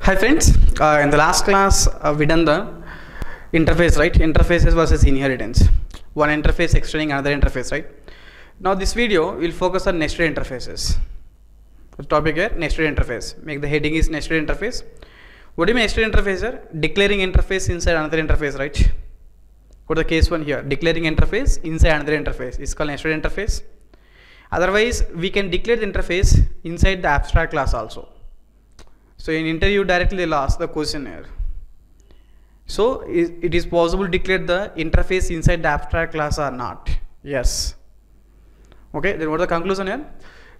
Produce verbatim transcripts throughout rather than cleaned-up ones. Hi friends, uh, in the last class uh, we done the interface, right? Interfaces versus inheritance. One interface extending another interface, right? Now this video will focus on nested interfaces. The topic here, nested interface. Make the heading is nested interface. What do you mean nested interface here? Declaring interface inside another interface, right? Go to the case one here. Declaring interface inside another interface is called nested interface. Otherwise, we can declare the interface inside the abstract class also. So in interview directly they'll ask the question here. So is, it is possible to declare the interface inside the abstract class or not? Yes. Okay, then what is the conclusion here?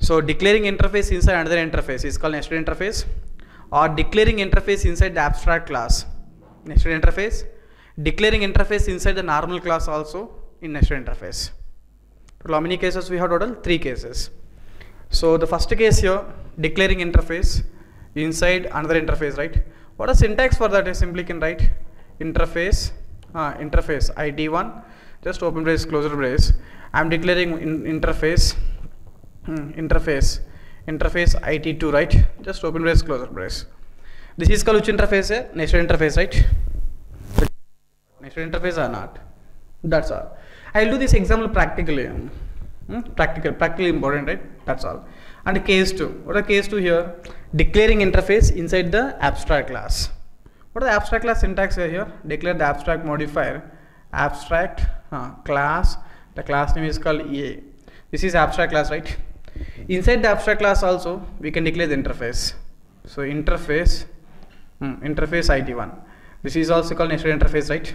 So declaring interface inside another interface is called nested interface, or declaring interface inside the abstract class, nested interface, declaring interface inside the normal class also in nested interface. Total how many cases we have? Total three cases. So the first case here, declaring interface inside another interface, right? What a syntax for that is, simply can write interface, uh, interface I D one, just open brace, closer brace. I am declaring in interface, hmm, interface, interface I D two, right? Just open brace, closer brace. This is called which interface? Eh? Nested interface, right? Nested interface or not? That's all. I will do this example practically. Hmm? Practical, practically important, right? That's all. And case two. What are case two here? Declaring interface inside the abstract class. What are the abstract class syntax here? Declare the abstract modifier, abstract uh, class. The class name is called E A. This is abstract class, right? Inside the abstract class also we can declare the interface. So interface, hmm, interface I D one. This is also called nested interface, right?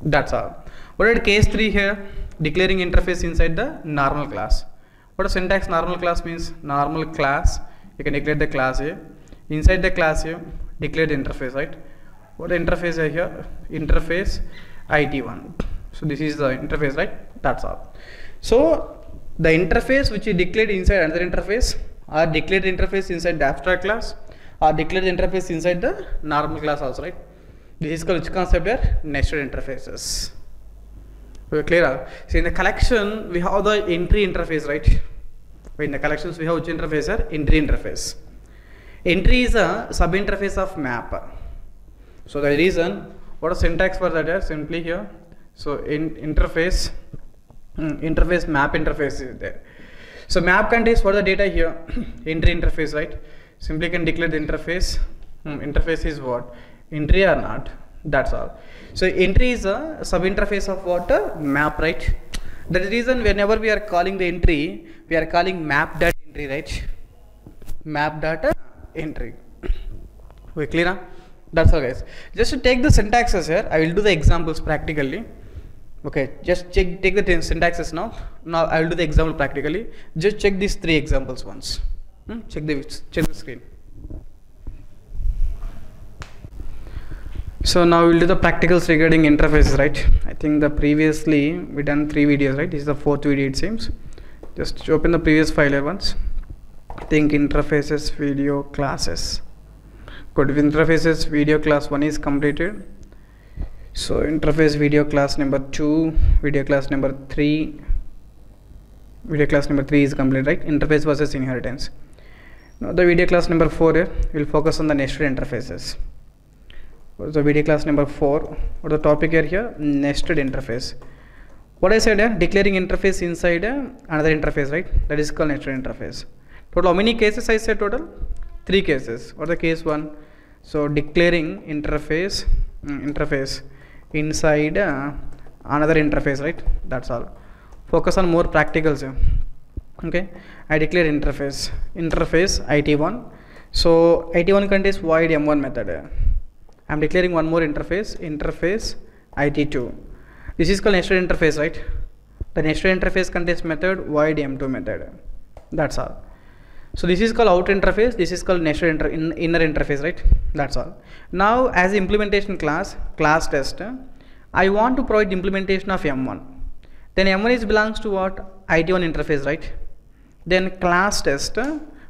That's all. What are case three here? Declaring interface inside the normal class. What a syntax normal class means? Normal class, you can declare the class here. Inside the class here, declare the interface, right? What interface are here? Interface I D one. So this is the interface, right? That's all. So the interface which you declared inside another interface, or declared interface inside the abstract class, or declared interface inside the normal class also, right? This is called which concept here? Nested interfaces. We are clear. So in the collection we have the entry interface, right? In the collections we have which interface here? Entry interface. Entry is a sub interface of mapper. So the reason, what a syntax for that here? Simply here. So in interface, interface map interface is there. So map contains what the data here? Entry interface, right? Simply can declare the interface. Hmm, interface is what? Entry or not? That's all. So entry is a sub interface of what? A map, right? That is the reason whenever we are calling the entry, we are calling map dot entry, right? Map dot entry. We clear now? That's all, guys. Just to take the syntaxes here, I will do the examples practically. Okay, just check take the syntaxes now. Now I will do the example practically. Just check these three examples once. Hmm? Check the check the screen. So now we'll do the practicals regarding interfaces, right? I think the previously we done three videos, right? This is the fourth video it seems. Just open the previous file here once. I think interfaces video classes. Good, interfaces video class one is completed. So interface video class number two, video class number three, video class number three is complete, right? Interface versus inheritance. Now the video class number four here, we'll focus on the nested interfaces. What is the video class number four? What is the topic here? Here nested interface. What I said here, declaring interface inside uh, another interface, right? That is called nested interface. Total how many cases I said? Total three cases. What is the case one? So declaring interface, mm, interface inside uh, another interface, right? That's all. Focus on more practicals here. Okay, I declare interface, interface I D one. So I D one contains void M one method here. I am declaring one more interface, interface I D two. This is called nested interface, right? The nested interface contains method void M two method. That's all. So this is called out interface, this is called nested inter in inner interface, right? That's all. Now as implementation class, class test, I want to provide implementation of M one. Then M one is belongs to what? I D one interface, right? Then class test,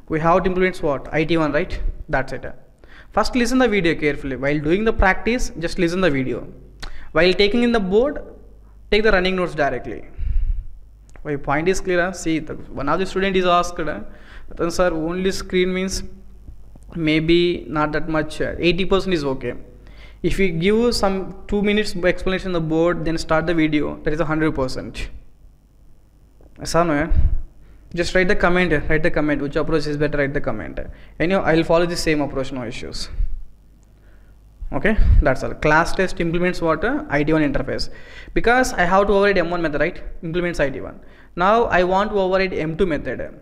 we have to implement what? I D one, right? That's it. First listen the video carefully. While doing the practice, just listen the video. While taking in the board, take the running notes directly. My point is clear. Huh? See, the, one of the student is asked, uh, sir, only screen means maybe not that much, eighty percent is okay. If we give some two minutes explanation on the board, then start the video, that is one hundred percent. Somewhere, just write the comment, write the comment, which approach is better, write the comment. Anyhow, I will follow the same approach, no issues. Okay, that's all. Class test implements what? I D one interface. Because I have to override M one method, right? Implements I D one. Now I want to override M two method.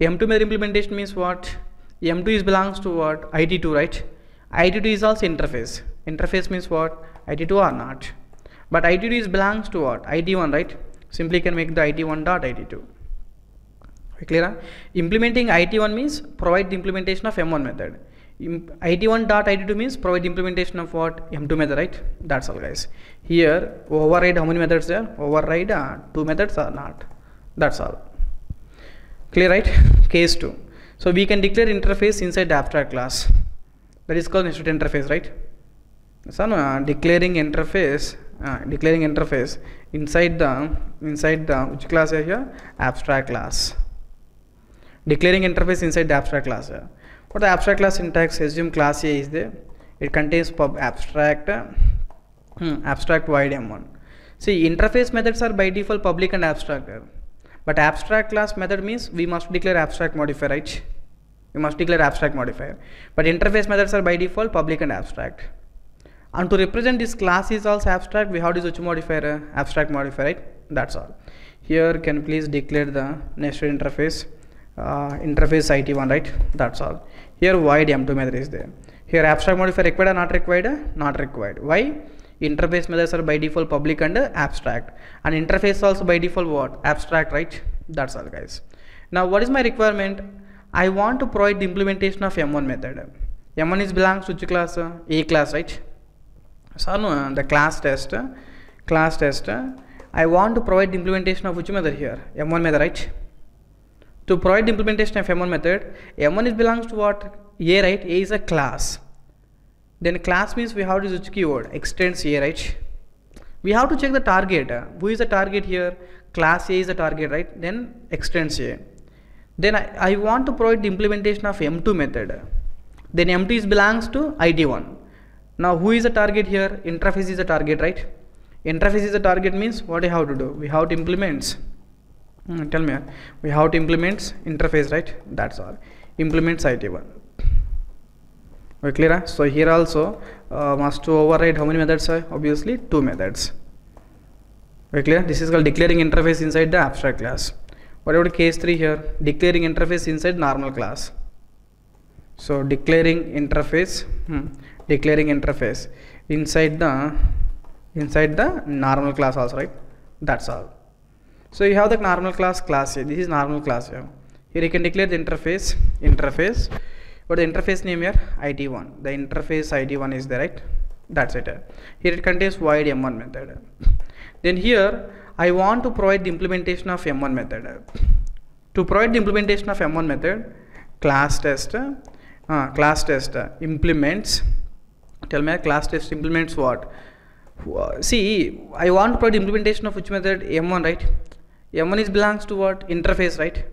M two method implementation means what? M two is belongs to what? I D two, right? I D two is also interface. Interface means what? I D two or not. But I D two is belongs to what? I D one, right? Simply can make the I D one dot I D two. Clear? Implementing I D one means provide the implementation of M one method. I D one dot I D two means provide implementation of what? M two method, right? That's all, guys. Here override, how many methods there? Override uh, two methods or not. That's all. Clear, right? Case two. So we can declare interface inside the abstract class. That is called nested interface, right? So uh, declaring interface, uh, declaring interface inside the inside the which class is here? Abstract class. Declaring interface inside the abstract class. Here. For the abstract class syntax, assume class A is there. It contains pub abstract uh, abstract void M one. See, interface methods are by default public and abstract. But abstract class method means we must declare abstract modifier, right? We must declare abstract modifier. But interface methods are by default public and abstract. And to represent this class is also abstract, we have this which modifier, uh, abstract modifier, right? That's all. Here can please declare the nested interface. Uh, interface I D one, right? That's all. Here void M two method is there. Here abstract modifier required or not required? Not required. Why? Interface methods are by default public and abstract, and interface also by default what? Abstract, right? That's all, guys. Now what is my requirement? I want to provide the implementation of M one method. M one is belongs to which class? A class, right? So no, the class test, class test. I want to provide the implementation of which method here? M one method, right? To provide the implementation of M one method, M one is belongs to what? A, right? A is a class. Then class means we have to use keyword extends A, right? We have to check the target. Who is the target here? Class A is the target, right? Then extends A. Then I, I want to provide the implementation of M two method. Then M two is belongs to I D one. Now who is the target here? Interface is the target, right? Interface is the target means what I have to do? We have to implement. Tell me, we have to implement interface, right? That's all. Implements I D one. Okay, clear? So here also uh, must to override how many methods? Obviously two methods. Okay, clear? This is called declaring interface inside the abstract class. What about case three here? Declaring interface inside normal class. So declaring interface, hmm, declaring interface inside the inside the normal class also, right? That's all. So you have the normal class class here. This is normal class here. Here you can declare the interface interface. But the interface name here I D one. The interface I D one is there, right? That's it. Here it contains void M one method. Then here I want to provide the implementation of M one method. To provide the implementation of M one method, class test, uh, class test implements. Tell me, class test implements what? See, I want to provide the implementation of which method? M one, right? M one is belongs to what? Interface, right?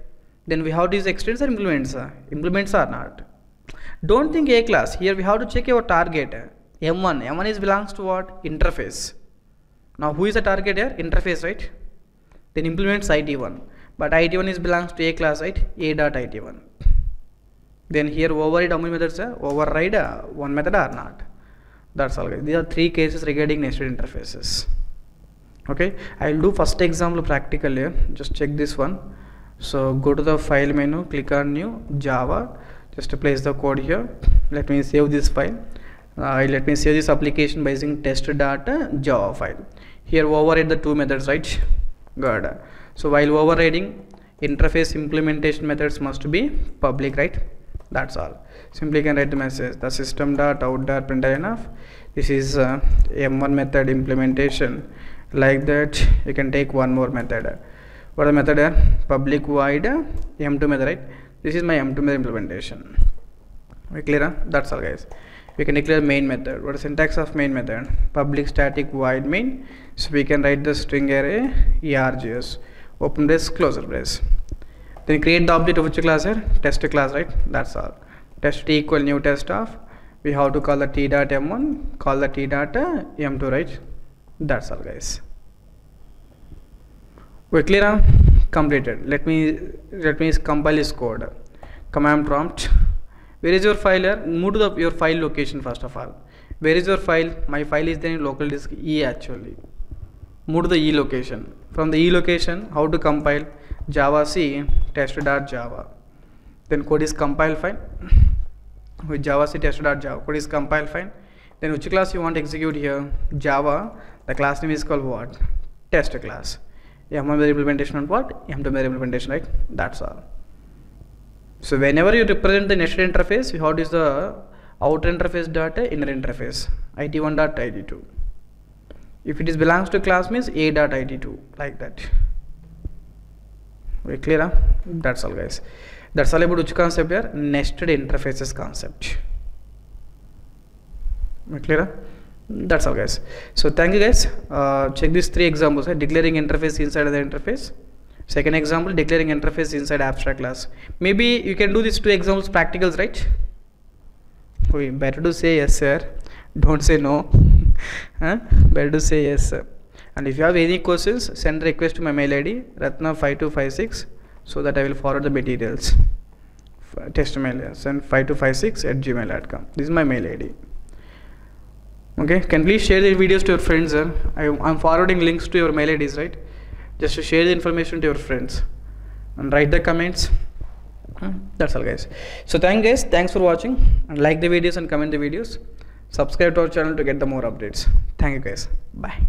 Then we have these extends or implements. Implements are not. Don't think A class. Here we have to check our target. M one. M one is belongs to what? Interface. Now who is the target here? Interface, right? Then implements I D one. But I D one is belongs to A class, right? A dot I D one. Then here override how many methods? Override uh, one method or not. That's all, guys. These are three cases regarding nested interfaces. Okay, I will do first example practical here. Just check this one. So go to the file menu, click on new Java. Just to place the code here. Let me save this file. Uh, let me save this application by using test.java file. Here override the two methods, right? Good. So while overriding, interface implementation methods must be public, right? That's all. Simply can write the message the system dot out dot println enough. This is uh, M one method implementation. Like that, you can take one more method. What are the method here? Public void M two method, right? This is my M two method implementation. We clear? Huh? That's all, guys. We can declare main method. What is syntax of main method? Public static void main. So we can write the string array ergs. Open brace, closer brace. Then create the object of which class here? Test class, right? That's all. test equal new test of, we have to call the t dot m one, call the t dot m two, right? That's all, guys. We clear now? Completed. Let me let me compile this code. Command prompt. Where is your file here? Move to the, your file location first of all. Where is your file? My file is there in local disk E actually. Move to the E location. From the E location, how to compile? Java C test.java. Then code is compile fine. With Java C test.java, code is compile fine. Then which class you want to execute here? Java. The class name is called what? Test class. M one variable implementation and what? M two variable implementation, right? That's all. So whenever you represent the nested interface, you have to use the outer interface dot inner interface, I D one dot I D two. If it is belongs to class means A dot I D two, like that. We clear, huh? That's all, guys. That's all about which concept here? Nested interfaces concept. We clear, huh? That's all, guys. So thank you, guys. Uh, check these three examples, right? Declaring interface inside of the interface. Second example, declaring interface inside abstract class. Maybe you can do these two examples practicals, right? We better to say yes sir, don't say no. Huh? Better to say yes sir. And if you have any questions, send a request to my mail id ratna five two five six, so that I will forward the materials. Test mail send five two five six at gmail dot com. This is my mail id. Okay, can please share the videos to your friends, sir. I am forwarding links to your mail I Ds, right? Just to share the information to your friends and write the comments. That's all, guys. So thank you, guys. Thanks for watching. And like the videos and comment the videos. Subscribe to our channel to get the more updates. Thank you, guys. Bye.